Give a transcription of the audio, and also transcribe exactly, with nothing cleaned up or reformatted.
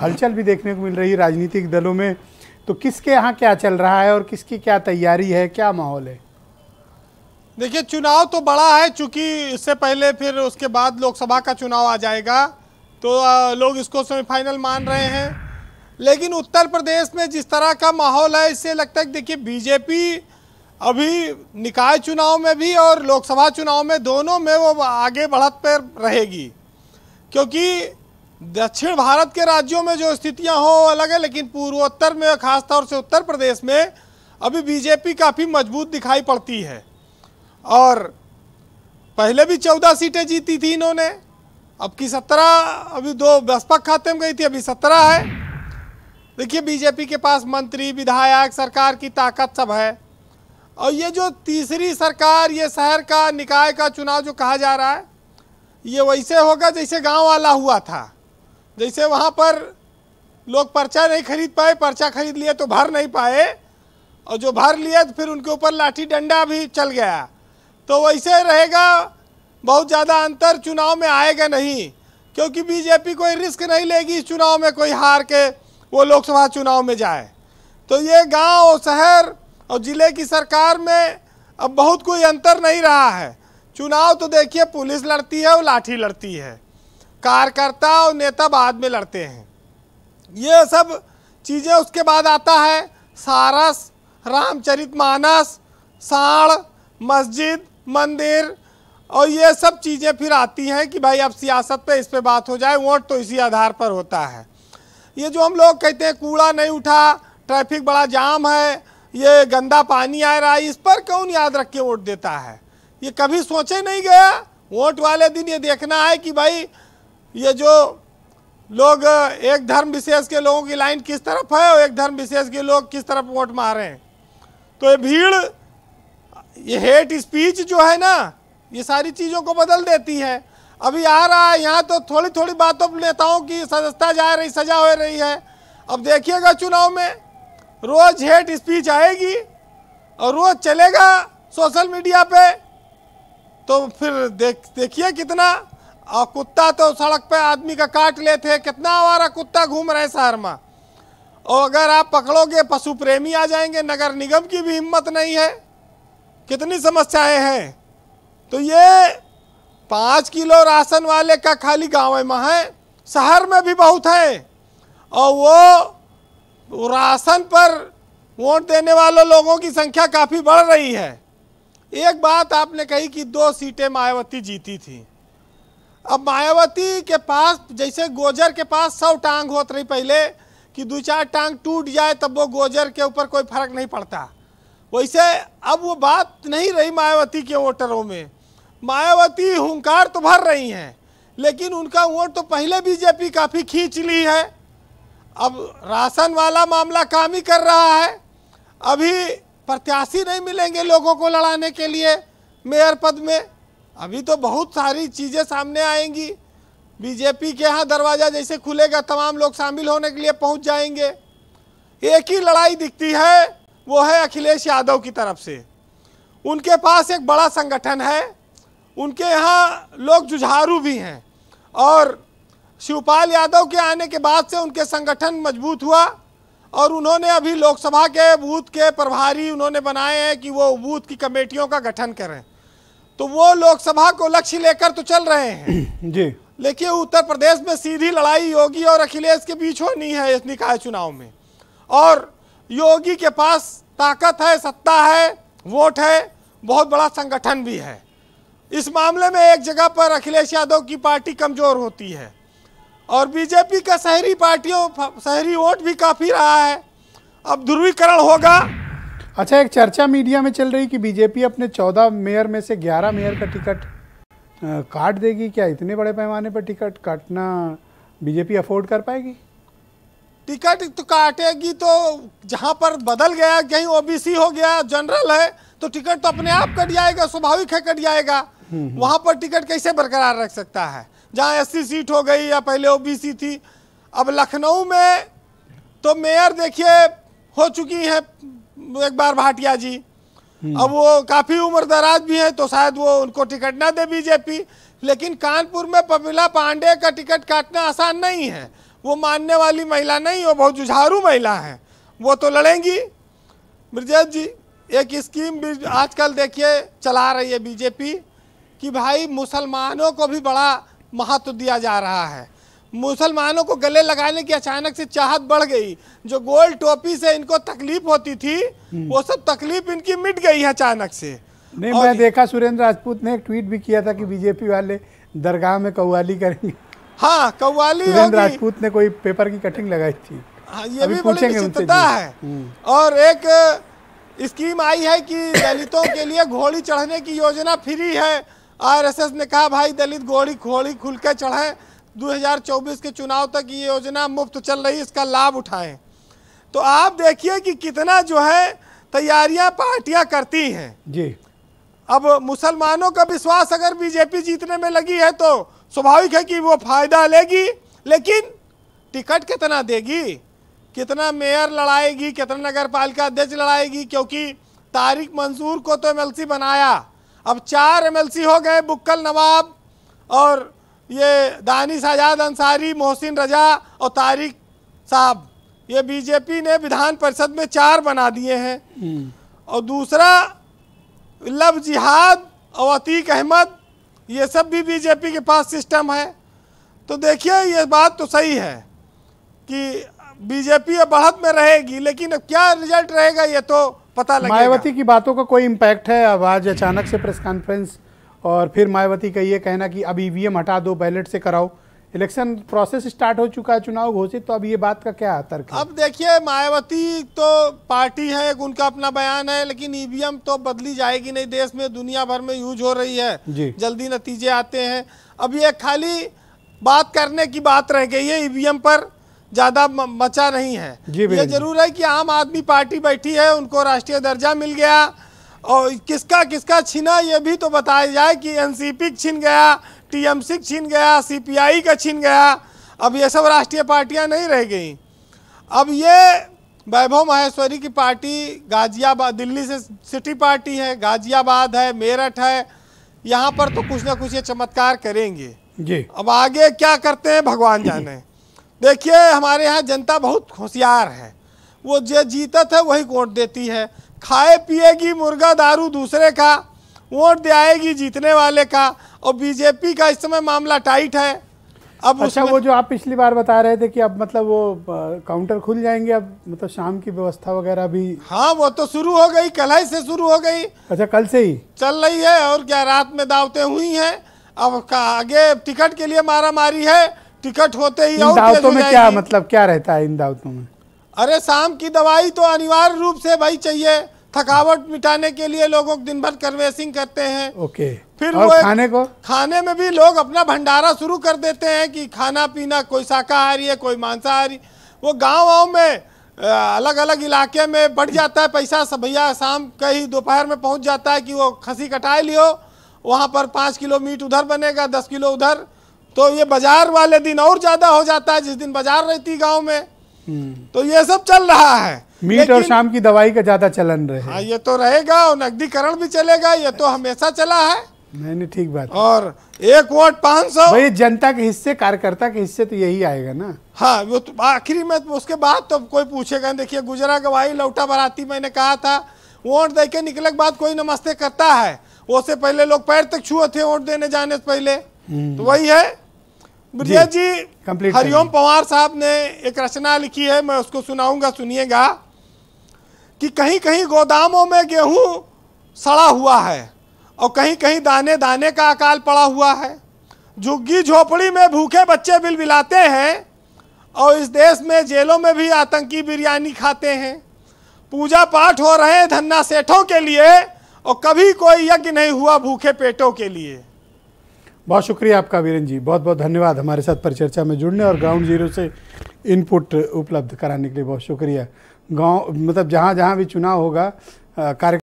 हलचल भी देखने को मिल रही है राजनीतिक दलों में, तो किसके यहाँ क्या चल रहा है और किसकी क्या तैयारी है, क्या माहौल है? देखिए चुनाव तो बड़ा है, चूँकि इससे पहले फिर उसके बाद लोकसभा का चुनाव आ जाएगा, तो लोग इसको सेमीफाइनल मान रहे हैं। लेकिन उत्तर प्रदेश में जिस तरह का माहौल है, इससे लगता है कि देखिए बीजेपी अभी निकाय चुनाव में भी और लोकसभा चुनाव में दोनों में वो आगे बढ़त पर रहेगी, क्योंकि दक्षिण भारत के राज्यों में जो स्थितियां हो अलग है, लेकिन पूर्वोत्तर में खासतौर से उत्तर प्रदेश में अभी बीजेपी काफ़ी मजबूत दिखाई पड़ती है। और पहले भी चौदह सीटें जीती थी इन्होंने, अब की सत्रह, अभी दो बसपा खाते में गई थी, अभी सत्रह है। देखिए बीजेपी के पास मंत्री, विधायक, सरकार की ताकत सब है। और ये जो तीसरी सरकार, ये शहर का निकाय का चुनाव जो कहा जा रहा है, ये वैसे होगा जैसे गांव वाला हुआ था, जैसे वहाँ पर लोग पर्चा नहीं खरीद पाए, पर्चा खरीद लिए तो भर नहीं पाए, और जो भर लिए तो फिर उनके ऊपर लाठी डंडा भी चल गया, तो वैसे रहेगा। बहुत ज़्यादा अंतर चुनाव में आएगा नहीं, क्योंकि बीजेपी कोई रिस्क नहीं लेगी इस चुनाव में, कोई हार के वो लोकसभा चुनाव में जाए। तो ये गाँव और शहर और ज़िले की सरकार में अब बहुत कोई अंतर नहीं रहा है। चुनाव तो देखिए पुलिस लड़ती है और लाठी लड़ती है, कार्यकर्ता और नेता बाद में लड़ते हैं, ये सब चीज़ें। उसके बाद आता है सारस, रामचरितमानस, साड़, मस्जिद, मंदिर, और ये सब चीज़ें फिर आती हैं कि भाई अब सियासत पे इस पे बात हो जाए, वोट तो इसी आधार पर होता है। ये जो हम लोग कहते हैं कूड़ा नहीं उठा, ट्रैफिक बड़ा जाम है, ये गंदा पानी आ रहा है, इस पर कौन याद रख के वोट देता है? ये कभी सोचे नहीं गया। वोट वाले दिन ये देखना है कि भाई ये जो लोग एक धर्म विशेष के लोगों की लाइन किस तरफ है और एक धर्म विशेष के लोग किस तरफ वोट मार रहे हैं। तो ये भीड़, ये हेट स्पीच जो है ना, ये सारी चीज़ों को बदल देती है। अभी आ रहा है यहाँ तो थोड़ी थोड़ी बातों पर नेताओं की सदस्यता जा रही, सजा हो रही है। अब देखिएगा चुनाव में रोज़ हेट स्पीच आएगी और रोज़ चलेगा सोशल मीडिया पे, तो फिर देख देखिए कितना। और कुत्ता तो सड़क पे आदमी का काट लेते हैं, कितना हमारा कुत्ता घूम रहे शहर में। और अगर आप पकड़ोगे पशु प्रेमी आ जाएंगे, नगर निगम की भी हिम्मत नहीं है, कितनी समस्याएं हैं। तो ये पाँच किलो राशन वाले का खाली गाँव में है, शहर में भी बहुत है। और वो राशन पर वोट देने वालों लोगों की संख्या काफ़ी बढ़ रही है। एक बात आपने कही कि दो सीटें मायावती जीती थी। अब मायावती के पास जैसे गोजर के पास सौ टांग होती रही पहले, कि दो चार टांग टूट जाए तब वो गोजर के ऊपर कोई फर्क नहीं पड़ता, वैसे अब वो बात नहीं रही मायावती के वोटरों में। मायावती हुंकार तो भर रही हैं, लेकिन उनका वोट तो पहले बीजेपी काफ़ी खींच ली है। अब राशन वाला मामला काम ही कर रहा है। अभी प्रत्याशी नहीं मिलेंगे लोगों को लड़ाने के लिए मेयर पद में, अभी तो बहुत सारी चीज़ें सामने आएंगी। बीजेपी के यहाँ दरवाज़ा जैसे खुलेगा तमाम लोग शामिल होने के लिए पहुँच जाएंगे। एक ही लड़ाई दिखती है, वो है अखिलेश यादव की तरफ से। उनके पास एक बड़ा संगठन है, उनके यहाँ लोग जुझारू भी हैं, और शिवपाल यादव के आने के बाद से उनके संगठन मजबूत हुआ। और उन्होंने अभी लोकसभा के बूथ के प्रभारी उन्होंने बनाए हैं कि वो बूथ की कमेटियों का गठन करें, तो वो लोकसभा को लक्ष्य लेकर तो चल रहे हैं जी। लेकिन उत्तर प्रदेश में सीधी लड़ाई योगी और अखिलेश के बीच होनी है इस निकाय चुनाव में। और योगी के पास ताकत है, सत्ता है, वोट है, बहुत बड़ा संगठन भी है। इस मामले में एक जगह पर अखिलेश यादव की पार्टी कमज़ोर होती है, और बीजेपी का शहरी पार्टियों शहरी वोट भी काफ़ी रहा है। अब ध्रुवीकरण होगा। अच्छा, एक चर्चा मीडिया में चल रही कि बीजेपी अपने चौदह मेयर में से ग्यारह मेयर का टिकट काट देगी। क्या इतने बड़े पैमाने पर टिकट काटना बीजेपी अफोर्ड कर पाएगी? टिकट तो काटेगी तो जहां पर बदल गया, कहीं ओबीसी हो गया, जनरल है, तो टिकट तो अपने आप कट जाएगा, स्वाभाविक है कट जाएगा। वहाँ पर टिकट कैसे बरकरार रख सकता है जहाँ अस्सी सीट हो गई या पहले ओबीसी थी। अब लखनऊ में तो मेयर देखिए हो चुकी हैं एक बार भाटिया जी, अब वो काफ़ी उम्र दराज भी हैं, तो शायद वो उनको टिकट ना दे बीजेपी। लेकिन कानपुर में पवित्रा पांडे का टिकट काटना आसान नहीं है, वो मानने वाली महिला नहीं, वो बहुत जुझारू महिला हैं, वो तो लड़ेंगी। ब्रजेश जी एक स्कीम भी आजकल देखिए चला रही है बीजेपी कि भाई मुसलमानों को भी बड़ा महत्व दिया जा रहा है। मुसलमानों को गले लगाने की अचानक से चाहत बढ़ गई, जो गोल टोपी से इनको तकलीफ होती थी वो सब तकलीफ इनकी मिट गई है अचानक से। नहीं, मैं देखा सुरेंद्र राजपूत ने एक ट्वीट भी किया था कि बीजेपी वाले दरगाह में कव्वाली करेंगे। हाँ कव्वाली, सुरेंद्र राजपूत ने कोई पेपर की कटिंग लगाई थी। हाँ, ये भी बड़ी विचित्रता है। और एक स्कीम आई है कि दलितों के लिए घोड़ी चढ़ने की योजना फ्री है। आरएसएस ने कहा भाई दलित घोड़ी घोड़ी खुल के चढ़े, दो हज़ार चौबीस के चुनाव तक ये योजना मुफ्त चल रही, इसका लाभ उठाएं। तो आप देखिए कि कितना जो है तैयारियां पार्टियां करती हैं जी। अब मुसलमानों का विश्वास अगर बीजेपी जीतने में लगी है तो स्वाभाविक है कि वो फायदा लेगी, लेकिन टिकट कितना देगी, कितना मेयर लड़ाएगी, कितना नगर पालिका अध्यक्ष लड़ाएगी, क्योंकि तारिक मंसूर को तो एमएलसी बनाया, अब चार एमएलसी हो गए, बुक्कल नवाब और ये दानिश आजाद अंसारी, मोहसिन रजा और तारिक साहब, ये बीजेपी ने विधान परिषद में चार बना दिए हैं। और दूसरा लव जिहाद और अतीक अहमद, ये सब भी बीजेपी के पास सिस्टम है। तो देखिए ये बात तो सही है कि बीजेपी अब बढ़त में रहेगी, लेकिन अब क्या रिजल्ट रहेगा ये तो पता लगेगा। मायावती की बातों का कोई इम्पैक्ट है? अब आज अचानक से प्रेस कॉन्फ्रेंस और फिर मायावती का ये कहना कि अब ईवीएम हटा दो, बैलेट से कराओ, इलेक्शन प्रोसेस स्टार्ट हो चुका है, चुनाव घोषित, तो अब ये बात का क्या तर्क है? अब देखिए मायावती तो पार्टी है, उनका अपना बयान है, लेकिन ईवीएम तो बदली जाएगी नहीं, देश में दुनिया भर में यूज हो रही है, जल्दी नतीजे आते हैं। अब ये खाली बात करने की बात रह गई है, ईवीएम पर ज्यादा मचा नहीं है। ये जरूर है कि आम आदमी पार्टी बैठी है, उनको राष्ट्रीय दर्जा मिल गया, और किसका किसका छीना ये भी तो बताया जाए कि एनसीपी छीन गया, टीएमसी छीन गया, सीपीआई का छीन गया, अब ये सब राष्ट्रीय पार्टियां नहीं रह गई। अब ये वैभव माहेश्वरी की पार्टी गाजियाबाद, दिल्ली से सिटी पार्टी है, गाजियाबाद है, मेरठ है, यहाँ पर तो कुछ ना कुछ ये चमत्कार करेंगे जी। अब आगे क्या करते हैं भगवान जाने। देखिए हमारे यहाँ जनता बहुत होशियार है, वो जो जीता था वही वोट देती है, खाए पिएगी मुर्गा दारू दूसरे का, वोट दे आएगी जीतने वाले का। और बीजेपी का इस समय मामला टाइट है। अब अच्छा, वो जो आप पिछली बार बता रहे थे कि अब मतलब वो आ, काउंटर खुल जाएंगे, अब मतलब शाम की व्यवस्था वगैरह भी। हाँ वो तो शुरू हो गई, कल ही से शुरू हो गई। अच्छा कल से ही चल रही है, और क्या रात में दावतें हुई हैं। अब आगे टिकट के लिए मारा मारी है, टिकट होते ही। दावतों में क्या मतलब क्या रहता है इन दावतों में? अरे शाम की दवाई तो अनिवार्य रूप से भाई चाहिए, थकावट मिटाने के लिए लोगों दिन भर कन्वेंसिंग करते हैं। ओके। फिर वो खाने को, खाने में भी लोग अपना भंडारा शुरू कर देते हैं कि खाना पीना, कोई शाकाहारी है कोई मांसाहारी। वो गाँव गाँव में अलग अलग इलाके में बढ़ जाता है पैसा, सब भैया शाम कहीं दोपहर में पहुँच जाता है कि वो खसी कटाई लियो, वहाँ पर पाँच किलो मीट उधर बनेगा, दस किलो उधर। तो ये बाजार वाले दिन और ज्यादा हो जाता है, जिस दिन बाजार रहती गांव में, तो ये सब चल रहा है। मीट और शाम की दवाई का ज्यादा चलन रहे। हाँ ये तो रहेगा, और नकदीकरण भी चलेगा, ये तो हमेशा चला है। नहीं नहीं ठीक बात। और एक वोट पाँच सौ भाई, जनता के हिस्से, कार्यकर्ता के हिस्से तो यही आएगा ना। हाँ वो तो आखिरी में, उसके बाद तो कोई पूछेगा। देखिये गुजरा गवाही लौटा बराती, मैंने कहा था वोट दे के निकले के बाद कोई नमस्ते करता है, उससे पहले लोग पैर तक छुए थे वोट देने जाने से पहले। तो वही है जी, जी हरिओम पवार साहब ने एक रचना लिखी है, मैं उसको सुनाऊंगा, सुनिएगा। कि कहीं कहीं गोदामों में गेहूं सड़ा हुआ है, और कहीं कहीं दाने दाने का अकाल पड़ा हुआ है। झुग्गी झोपड़ी में भूखे बच्चे बिलबिलाते हैं, और इस देश में जेलों में भी आतंकी बिरयानी खाते हैं। पूजा पाठ हो रहे हैं धन्ना सेठों के लिए, और कभी कोई यज्ञ नहीं हुआ भूखे पेटों के लिए। बहुत शुक्रिया आपका वीरेन जी, बहुत बहुत धन्यवाद हमारे साथ परिचर्चा में जुड़ने और ग्राउंड जीरो से इनपुट उपलब्ध कराने के लिए बहुत शुक्रिया। गांव मतलब जहां जहां भी चुनाव होगा कार्यक्रम